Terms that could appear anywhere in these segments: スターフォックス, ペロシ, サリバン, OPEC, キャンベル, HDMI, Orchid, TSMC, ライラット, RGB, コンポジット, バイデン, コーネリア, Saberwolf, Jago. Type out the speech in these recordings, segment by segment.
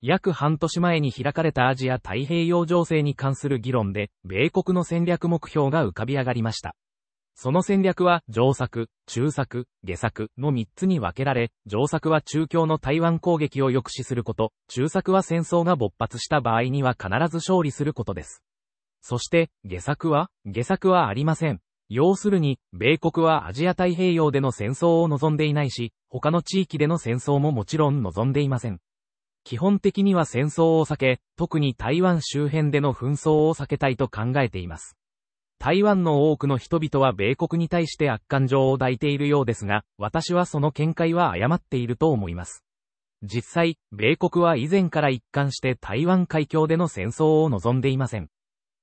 約半年前に開かれたアジア太平洋情勢に関する議論で、米国の戦略目標が浮かび上がりました。その戦略は、上策、中策、下策の3つに分けられ、上策は中共の台湾攻撃を抑止すること、中策は戦争が勃発した場合には必ず勝利することです。そして、下策はありません。要するに、米国はアジア太平洋での戦争を望んでいないし、他の地域での戦争ももちろん望んでいません。基本的には戦争を避け、特に台湾周辺での紛争を避けたいと考えています。台湾の多くの人々は米国に対して悪感情を抱いているようですが、私はその見解は誤っていると思います。実際、米国は以前から一貫して台湾海峡での戦争を望んでいません。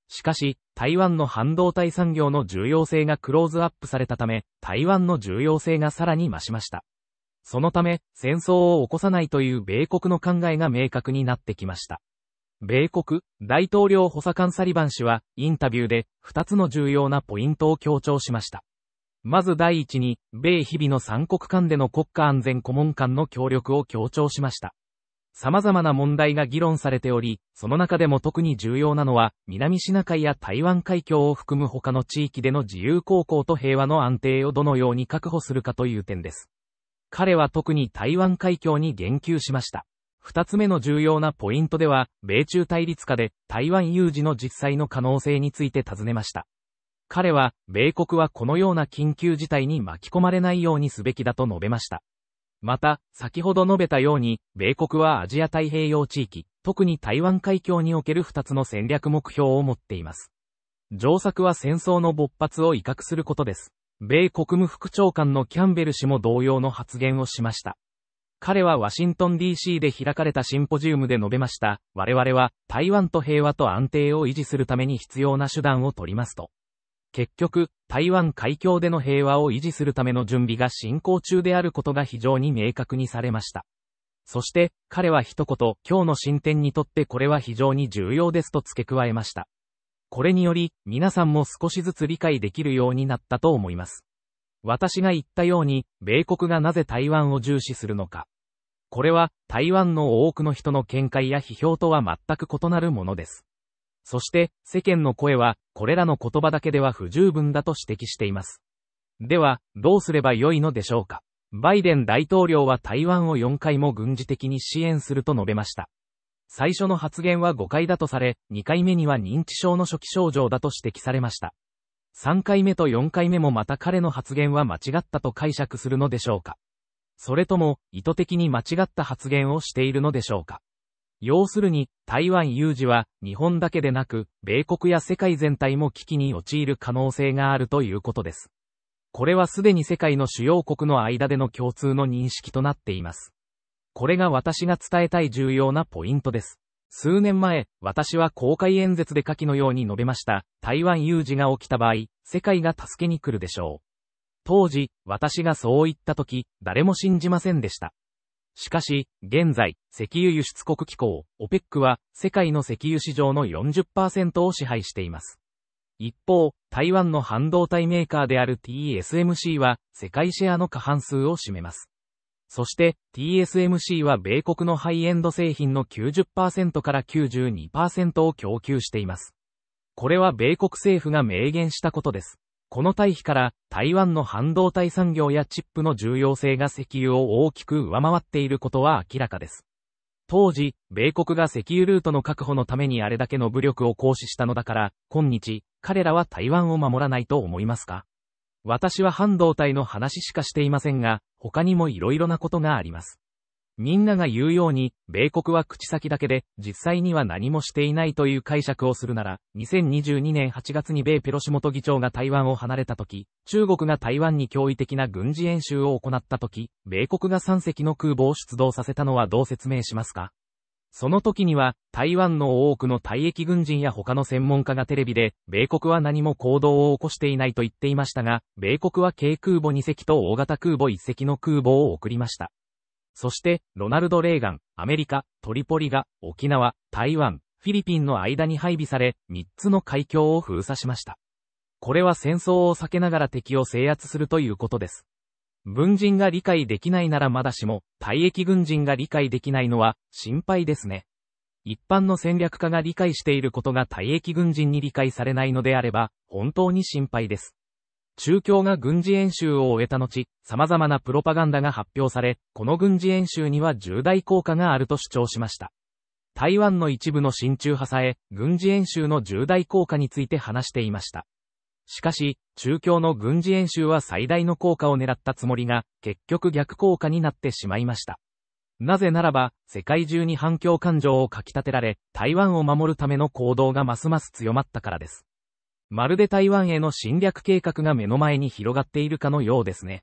しかし、台湾の半導体産業の重要性がクローズアップされたため、台湾の重要性がさらに増しました。そのため、戦争を起こさないという米国の考えが明確になってきました。米国大統領補佐官サリバン氏はインタビューで2つの重要なポイントを強調しました。まず第一に、米日々の3国間での国家安全顧問間の協力を強調しました。様々な問題が議論されており、その中でも特に重要なのは、南シナ海や台湾海峡を含む他の地域での自由航行と平和の安定をどのように確保するかという点です。彼は特に台湾海峡に言及しました。二つ目の重要なポイントでは、米中対立下で台湾有事の実際の可能性について尋ねました。彼は、米国はこのような緊急事態に巻き込まれないようにすべきだと述べました。また、先ほど述べたように、米国はアジア太平洋地域、特に台湾海峡における二つの戦略目標を持っています。上策は戦争の勃発を威嚇することです。米国務副長官のキャンベル氏も同様の発言をしました。彼はワシントン DC で開かれたシンポジウムで述べました。我々は台湾と平和と安定を維持するために必要な手段を取りますと。結局、台湾海峡での平和を維持するための準備が進行中であることが非常に明確にされました。そして、彼は一言、今日の進展にとってこれは非常に重要ですと付け加えました。これにより、皆さんも少しずつ理解できるようになったと思います。私が言ったように、米国がなぜ台湾を重視するのか。これは、台湾の多くの人の見解や批評とは全く異なるものです。そして、世間の声は、これらの言葉だけでは不十分だと指摘しています。では、どうすればよいのでしょうか。バイデン大統領は台湾を4回も軍事的に支援すると述べました。最初の発言は誤解だとされ、2回目には認知症の初期症状だと指摘されました。3回目と4回目もまた彼の発言は間違ったと解釈するのでしょうか。それとも、意図的に間違った発言をしているのでしょうか。要するに、台湾有事は、日本だけでなく、米国や世界全体も危機に陥る可能性があるということです。これはすでに世界の主要国の間での共通の認識となっています。これが私が伝えたい重要なポイントです。数年前、私は公開演説で下記のように述べました。台湾有事が起きた場合、世界が助けに来るでしょう。当時、私がそう言ったとき、誰も信じませんでした。しかし、現在、石油輸出国機構、OPEC は、世界の石油市場の 40% を支配しています。一方、台湾の半導体メーカーである TSMC は、世界シェアの過半数を占めます。そして、TSMC は米国のハイエンド製品の 90% から 92% を供給しています。これは米国政府が明言したことです。この対比から、台湾の半導体産業やチップの重要性が石油を大きく上回っていることは明らかです。当時、米国が石油ルートの確保のためにあれだけの武力を行使したのだから、今日、彼らは台湾を守らないと思いますか？私は半導体の話しかしていませんが、他にも色々なことがあります。みんなが言うように、米国は口先だけで、実際には何もしていないという解釈をするなら、2022年8月に米ペロシ元議長が台湾を離れたとき、中国が台湾に驚異的な軍事演習を行ったとき、米国が3隻の空母を出動させたのはどう説明しますか？その時には、台湾の多くの退役軍人や他の専門家がテレビで、米国は何も行動を起こしていないと言っていましたが、米国は軽空母2隻と大型空母1隻の空母を送りました。そして、ロナルド・レーガン、アメリカ、トリポリが、沖縄、台湾、フィリピンの間に配備され、3つの海峡を封鎖しました。これは戦争を避けながら敵を制圧するということです。文人が理解できないならまだしも、退役軍人が理解できないのは心配ですね。一般の戦略家が理解していることが退役軍人に理解されないのであれば、本当に心配です。中共が軍事演習を終えた後、様々なプロパガンダが発表され、この軍事演習には重大効果があると主張しました。台湾の一部の親中派さえ、軍事演習の重大効果について話していました。しかし、中共の軍事演習は最大の効果を狙ったつもりが、結局逆効果になってしまいました。なぜならば、世界中に反共感情をかき立てられ、台湾を守るための行動がますます強まったからです。まるで台湾への侵略計画が目の前に広がっているかのようですね。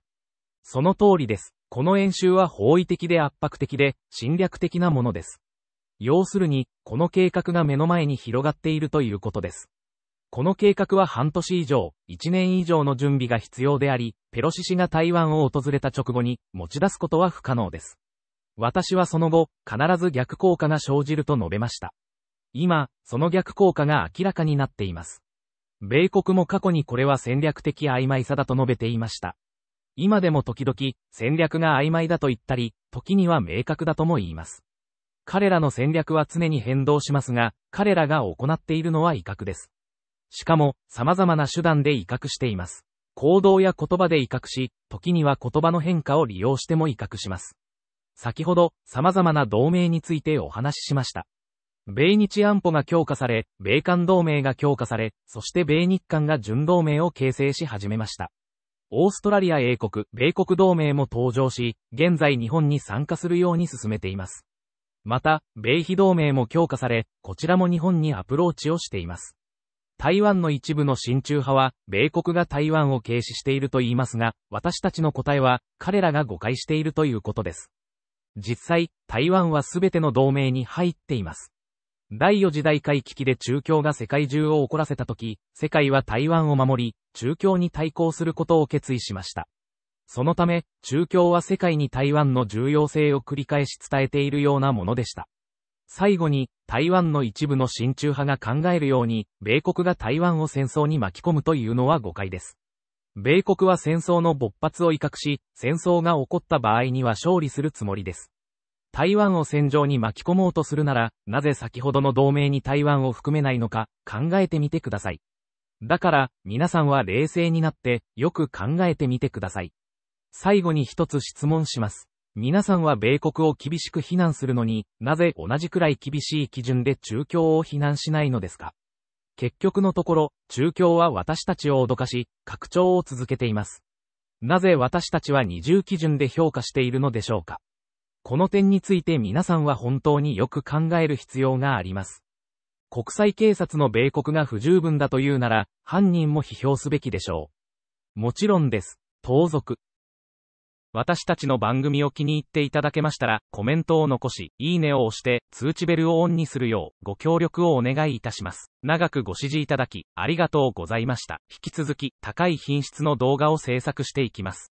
その通りです。この演習は包囲的で圧迫的で、侵略的なものです。要するに、この計画が目の前に広がっているということです。この計画は半年以上、1年以上の準備が必要であり、ペロシ氏が台湾を訪れた直後に持ち出すことは不可能です。私はその後、必ず逆効果が生じると述べました。今、その逆効果が明らかになっています。米国も過去にこれは戦略的曖昧さだと述べていました。今でも時々、戦略が曖昧だと言ったり、時には明確だとも言います。彼らの戦略は常に変動しますが、彼らが行っているのは威嚇です。しかも、様々な手段で威嚇しています。行動や言葉で威嚇し、時には言葉の変化を利用しても威嚇します。先ほど、様々な同盟についてお話ししました。米日安保が強化され、米韓同盟が強化され、そして米日韓が準同盟を形成し始めました。オーストラリア英国、米国同盟も登場し、現在日本に参加するように進めています。また、米非同盟も強化され、こちらも日本にアプローチをしています。台湾の一部の親中派は、米国が台湾を軽視していると言いますが、私たちの答えは、彼らが誤解しているということです。実際、台湾はすべての同盟に入っています。第4次大海危機で中共が世界中を怒らせたとき、世界は台湾を守り、中共に対抗することを決意しました。そのため、中共は世界に台湾の重要性を繰り返し伝えているようなものでした。最後に、台湾の一部の親中派が考えるように、米国が台湾を戦争に巻き込むというのは誤解です。米国は戦争の勃発を威嚇し、戦争が起こった場合には勝利するつもりです。台湾を戦場に巻き込もうとするなら、なぜ先ほどの同盟に台湾を含めないのか、考えてみてください。だから、皆さんは冷静になって、よく考えてみてください。最後に一つ質問します。皆さんは米国を厳しく非難するのに、なぜ同じくらい厳しい基準で中共を非難しないのですか？結局のところ、中共は私たちを脅かし、拡張を続けています。なぜ私たちは二重基準で評価しているのでしょうか？この点について皆さんは本当によく考える必要があります。国際警察の米国が不十分だというなら、犯人も批評すべきでしょう。もちろんです。盗賊。私たちの番組を気に入っていただけましたら、コメントを残し、いいねを押して、通知ベルをオンにするよう、ご協力をお願いいたします。長くご支持いただき、ありがとうございました。引き続き、高い品質の動画を制作していきます。